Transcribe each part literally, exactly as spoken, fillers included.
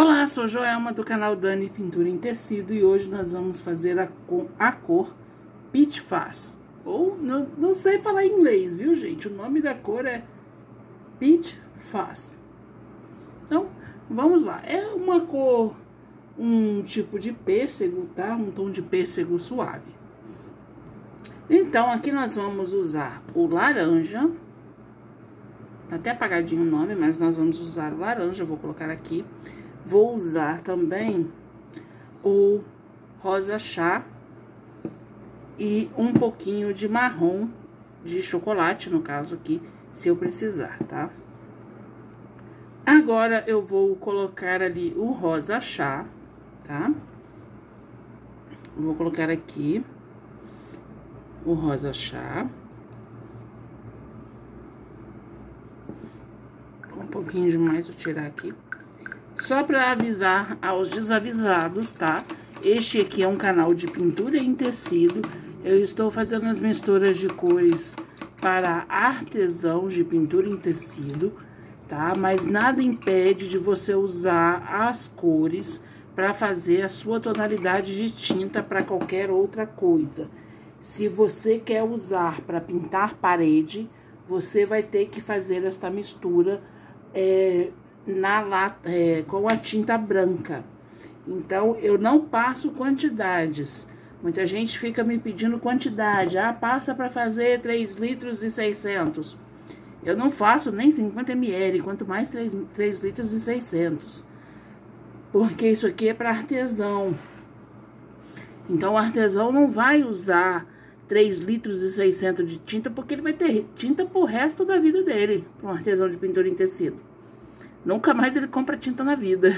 Olá, sou Joelma do canal Dani Pintura em Tecido e hoje nós vamos fazer a cor, a cor Peach Fuzz. Ou, não, não sei falar em inglês, viu gente? O nome da cor é Peach Fuzz. Então, vamos lá. É uma cor, um tipo de pêssego, tá? Um tom de pêssego suave. Então, aqui nós vamos usar o laranja. Tá até apagadinho o nome, mas nós vamos usar o laranja, vou colocar aqui. Vou usar também o rosa chá e um pouquinho de marrom de chocolate, no caso aqui, se eu precisar, tá? Agora eu vou colocar ali o rosa chá, tá? Vou colocar aqui o rosa chá. Com um pouquinho demais, vou tirar aqui. Só para avisar aos desavisados, tá? Este aqui é um canal de pintura em tecido. Eu estou fazendo as misturas de cores para artesãos de pintura em tecido, tá? Mas nada impede de você usar as cores para fazer a sua tonalidade de tinta para qualquer outra coisa. Se você quer usar para pintar parede, você vai ter que fazer esta mistura é, na lata, é, com a tinta branca. Então, eu não passo quantidades. Muita gente fica me pedindo quantidade. Ah, passa para fazer três litros e seiscentos. Eu não faço nem cinquenta mililitros, quanto mais três litros e seiscentos. Porque isso aqui é para artesão. Então, o artesão não vai usar três litros e seiscentos de tinta, porque ele vai ter tinta pro resto da vida dele, para um artesão de pintura em tecido. Nunca mais ele compra tinta na vida.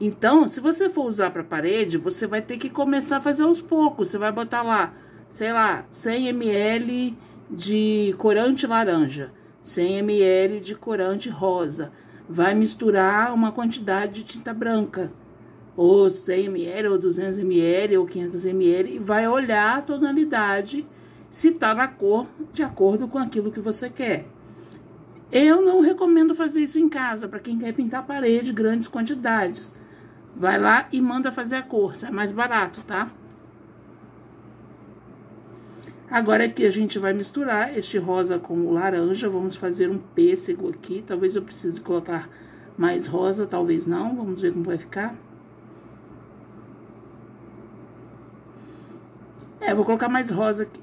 Então, se você for usar para parede, você vai ter que começar a fazer aos poucos. Você vai botar lá, sei lá, cem mililitros de corante laranja, cem mililitros de corante rosa. Vai misturar uma quantidade de tinta branca, ou cem mililitros, ou duzentos mililitros, ou quinhentos mililitros, e vai olhar a tonalidade, se tá na cor, de acordo com aquilo que você quer. Eu não recomendo fazer isso em casa, para quem quer pintar parede, grandes quantidades. Vai lá e manda fazer a cor, isso é mais barato, tá? Agora aqui a gente vai misturar este rosa com o laranja, vamos fazer um pêssego aqui, talvez eu precise colocar mais rosa, talvez não, vamos ver como vai ficar. É, vou colocar mais rosa aqui,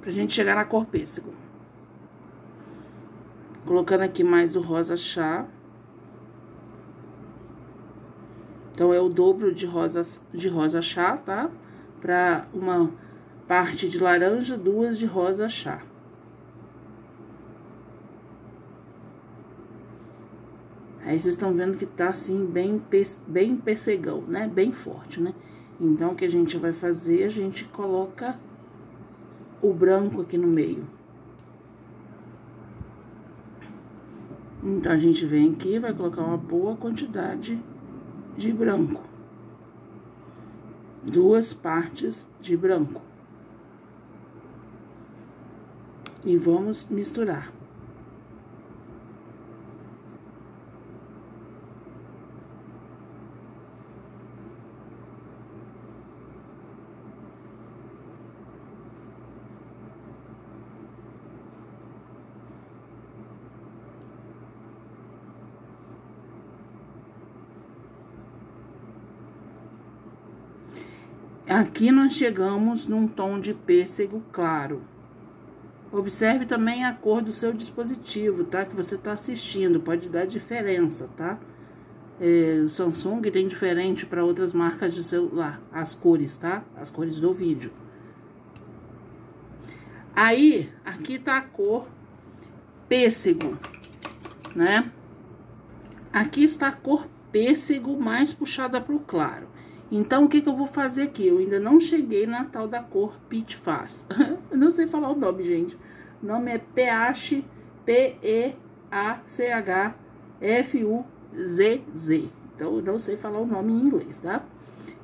pra gente chegar na cor pêssego. Colocando aqui mais o rosa chá. Então, é o dobro de rosa, de rosa chá, tá? Pra uma parte de laranja, duas de rosa chá. Aí, vocês estão vendo que tá, assim, bem, bem pêssegão, né? Bem forte, né? Então, o que a gente vai fazer, a gente coloca o branco aqui no meio. Então, a gente vem aqui, vai colocar uma boa quantidade de branco. Duas partes de branco. E vamos misturar. Aqui nós chegamos num tom de pêssego claro. Observe também a cor do seu dispositivo, tá? Que você tá assistindo, pode dar diferença, tá? É, o Samsung tem diferente para outras marcas de celular, as cores, tá? As cores do vídeo. Aí, aqui tá a cor pêssego, né? Aqui está a cor pêssego mais puxada pro claro. Então, o que que eu vou fazer aqui? Eu ainda não cheguei na tal da cor Peach Fuzz. Eu não sei falar o nome, gente. O nome é P H P E A C H F U Z Z. Então, eu não sei falar o nome em inglês, tá?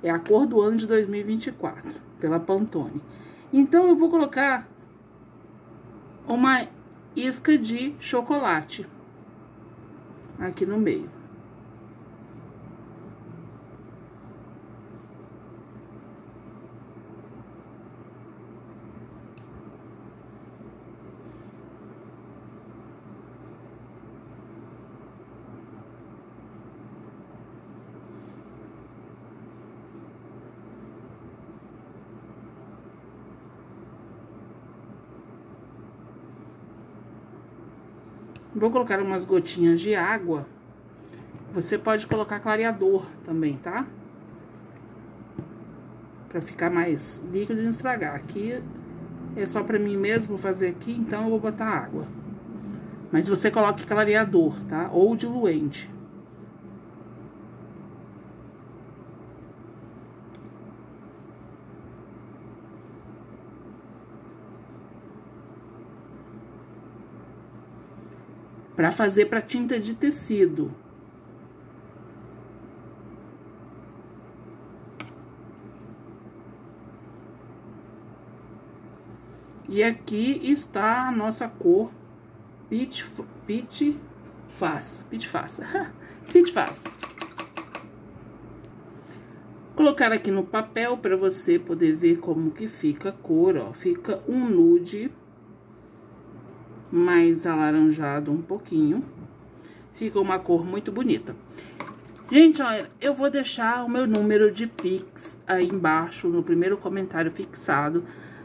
É a cor do ano de dois mil e vinte e quatro, pela Pantone. Então, eu vou colocar uma isca de chocolate aqui no meio. Vou colocar umas gotinhas de água. Você pode colocar clareador também, tá? Pra ficar mais líquido e não estragar. Aqui é só pra mim mesmo fazer aqui, então eu vou botar água. Mas você coloque clareador, tá? Ou diluente. Pra fazer pra tinta de tecido. E aqui está a nossa cor Peach Fuzz. Peach Fuzz. Peach Fuzz. Colocar aqui no papel para você poder ver como que fica a cor, ó. Fica um nude mais alaranjado um pouquinho. Fica uma cor muito bonita. Gente, olha, eu vou deixar o meu número de Pix aí embaixo, no primeiro comentário fixado.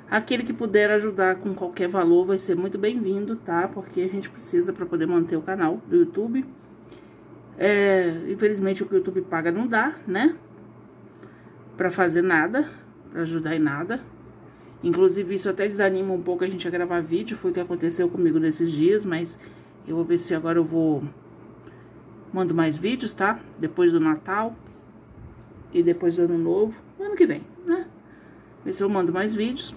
Aquele que puder ajudar com qualquer valor vai ser muito bem-vindo, tá? Porque a gente precisa para poder manter o canal do YouTube. É, infelizmente, o que o YouTube paga não dá, né? Para fazer nada, para ajudar em nada. Inclusive, isso até desanima um pouco a gente a gravar vídeo. Foi o que aconteceu comigo nesses dias, mas eu vou ver se agora eu vou... Mando mais vídeos, tá? Depois do Natal e depois do Ano Novo. Ano que vem, né? Ver se eu mando mais vídeos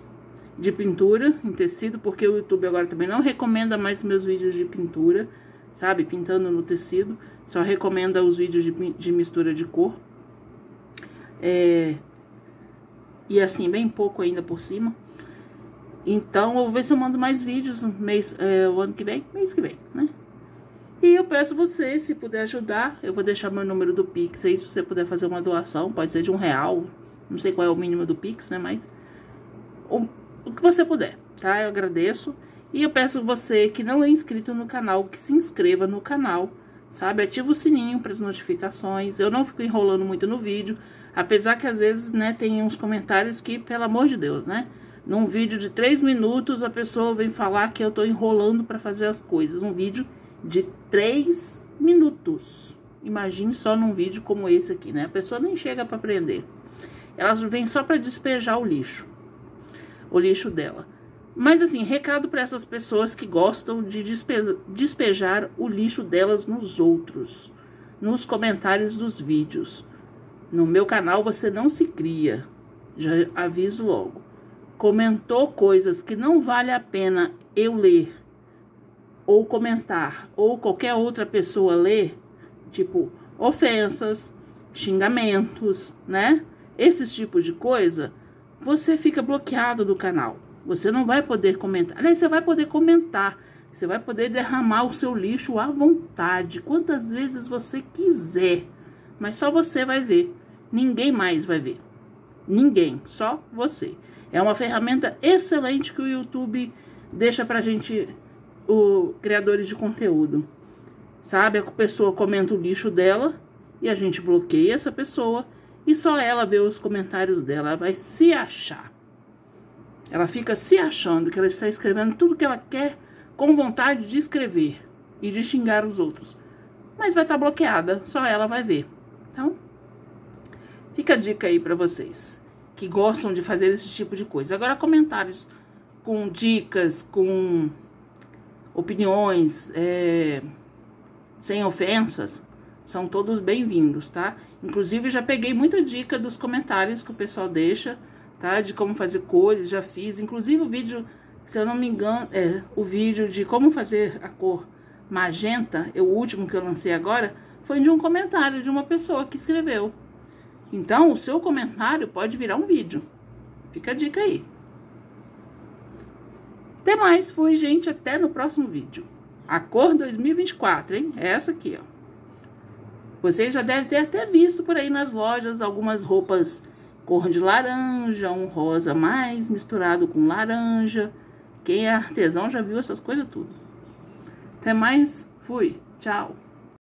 de pintura em tecido, porque o YouTube agora também não recomenda mais meus vídeos de pintura, sabe? Pintando no tecido, só recomenda os vídeos de, de mistura de cor. É, e assim, bem pouco ainda por cima. Então, eu vou ver se eu mando mais vídeos mês, é, o ano que vem, mês que vem, né? E eu peço você, se puder ajudar, eu vou deixar meu número do Pix aí, se você puder fazer uma doação, pode ser de um real, não sei qual é o mínimo do Pix, né, mas... O, o que você puder, tá? Eu agradeço. E eu peço você que não é inscrito no canal, que se inscreva no canal, sabe? Ativa o sininho para as notificações. Eu não fico enrolando muito no vídeo, apesar que às vezes, né, tem uns comentários que, pelo amor de Deus, né? Num vídeo de três minutos, a pessoa vem falar que eu tô enrolando para fazer as coisas. Um vídeo de três minutos. Imagine só num vídeo como esse aqui, né? A pessoa nem chega para aprender. Elas vêm só para despejar o lixo, o lixo dela. Mas assim, recado para essas pessoas que gostam de despeja, despejar o lixo delas nos outros, nos comentários dos vídeos. No meu canal você não se cria, já aviso logo. Comentou coisas que não vale a pena eu ler, ou comentar, ou qualquer outra pessoa ler, tipo ofensas, xingamentos, né? Esses tipos de coisa, você fica bloqueado do canal. Você não vai poder comentar. Aliás, você vai poder comentar. Você vai poder derramar o seu lixo à vontade, quantas vezes você quiser. Mas só você vai ver. Ninguém mais vai ver. Ninguém, só você. É uma ferramenta excelente que o YouTube deixa pra gente, os criadores de conteúdo. Sabe, a pessoa comenta o lixo dela e a gente bloqueia essa pessoa. E só ela vê os comentários dela, ela vai se achar. Ela fica se achando que ela está escrevendo tudo que ela quer, com vontade de escrever e de xingar os outros. Mas vai estar bloqueada, só ela vai ver. Então, fica a dica aí para vocês que gostam de fazer esse tipo de coisa. Agora, comentários com dicas, com opiniões, é, sem ofensas... São todos bem-vindos, tá? Inclusive, já peguei muita dica dos comentários que o pessoal deixa, tá? De como fazer cores, já fiz. Inclusive, o vídeo, se eu não me engano, é, o vídeo de como fazer a cor magenta, é o último que eu lancei agora, foi de um comentário de uma pessoa que escreveu. Então, o seu comentário pode virar um vídeo. Fica a dica aí. Até mais, foi, gente. Até no próximo vídeo. A cor dois mil e vinte e quatro, hein? É essa aqui, ó. Vocês já devem ter até visto por aí nas lojas algumas roupas cor de laranja, um rosa mais misturado com laranja. Quem é artesão já viu essas coisas tudo. Até mais, fui, tchau.